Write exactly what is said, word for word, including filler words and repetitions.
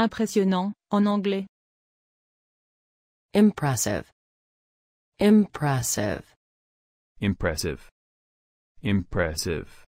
Impressionnant, en anglais. Impressive. Impressive. Impressive. Impressive.